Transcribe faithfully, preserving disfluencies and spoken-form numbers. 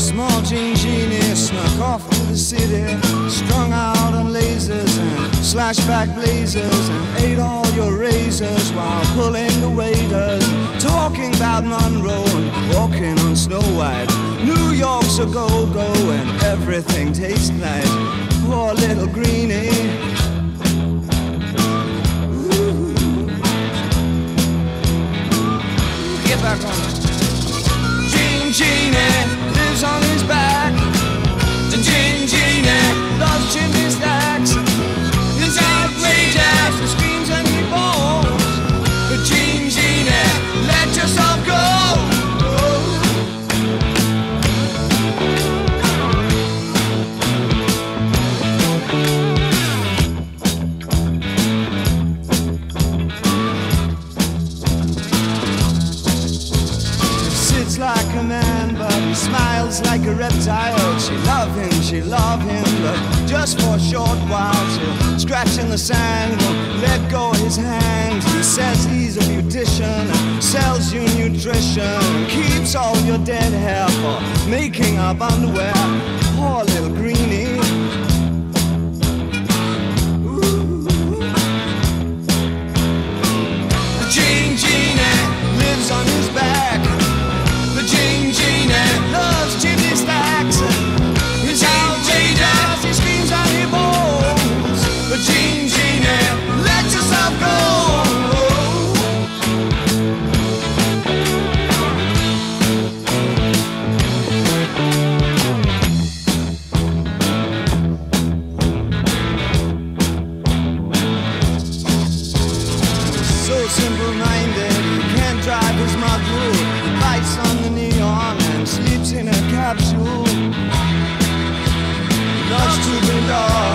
Small Jean Genie snuck off to the city, strung out on lasers and slashback blazers, and ate all your razors while pulling the waiters, talking about Monroe and walking on Snow White. New York's a go-go and everything tastes nice. Poor little Greenie. Get back on it. Jean Genie lives on his back. The Jean Genie loves chimney stacks. He's outrageous, he screams and he bawls. But Jean Genie, let yourself go. Like a man, but he smiles like a reptile. She love him, she love him, but just for a short while. She'll scratch in the sand, won't let go his hand. He says he's a beautician, sells you nutrition, keeps all your dead hair for making up underwear. Poor little Greenie. The Jean Genie lives on his back. Simple-minded, he can't drive his Monroe. He bites on the neon and sleeps in a capsule. Loves to be loved.